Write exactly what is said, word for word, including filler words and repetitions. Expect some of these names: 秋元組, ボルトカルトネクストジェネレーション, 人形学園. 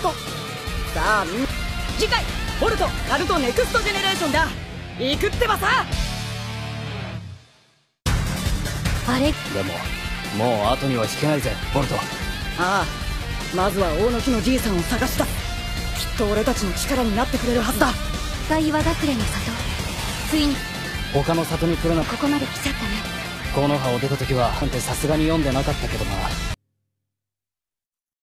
里。さあみんな次回「ボルトカルトネクストジェネレーション」だ。行くってばさ。あれでももう後には引けないぜボルト。ああ、まずは大野木のじいさんを探した。きっと俺たちの力になってくれるはずだ。大和隠れの里、ついに他の里に来るの。ここまで来ちゃったね。木の葉を出た時はなんてさすがに読んでなかったけどな。